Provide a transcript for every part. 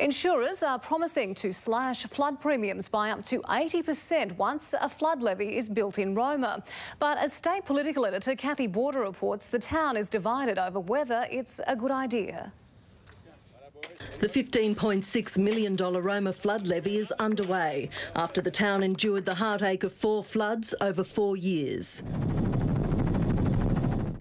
Insurers are promising to slash flood premiums by up to 80% once a flood levy is built in Roma. But as state political editor Cathy Border reports, the town is divided over whether it's a good idea. The $15.6 million Roma flood levy is underway after the town endured the heartache of 4 floods over 4 years.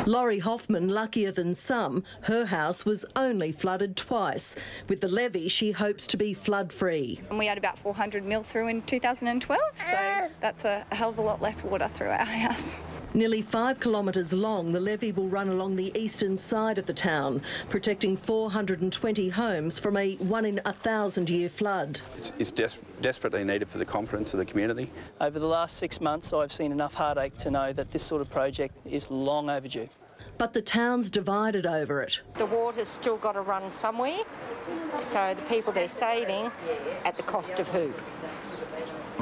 Laurie Hoffman, luckier than some, her house was only flooded twice. With the levy, she hopes to be flood-free. And we had about 400 mil through in 2012, so that's a hell of a lot less water through our house. Nearly 5 kilometres long, the levy will run along the eastern side of the town, protecting 420 homes from a 1-in-1,000-year flood. It's desperately needed for the confidence of the community. Over the last 6 months, I've seen enough heartache to know that this sort of project is long overdue. But the town's divided over it. The water's still got to run somewhere, so the people they're saving at the cost of who?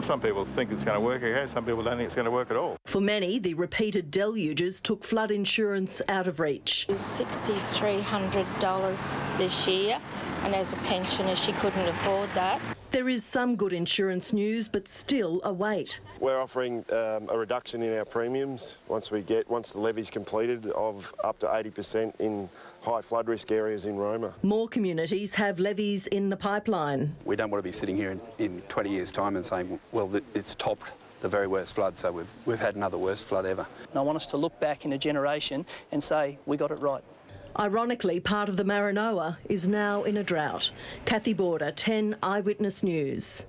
Some people think it's going to work okay, some people don't think it's going to work at all. For many, the repeated deluges took flood insurance out of reach. It was $6,300 this year, and as a pensioner she couldn't afford that. There is some good insurance news, but still a wait. We're offering a reduction in our premiums once the levy's completed of up to 80% in high flood risk areas in Roma. More communities have levies in the pipeline. We don't want to be sitting here in 20 years' time and saying, well, it's topped the very worst flood, so we've had another worst flood ever. And I want us to look back in a generation and say, we got it right. Ironically, part of the Maranoa is now in a drought. Cathy Border, 10 Eyewitness News.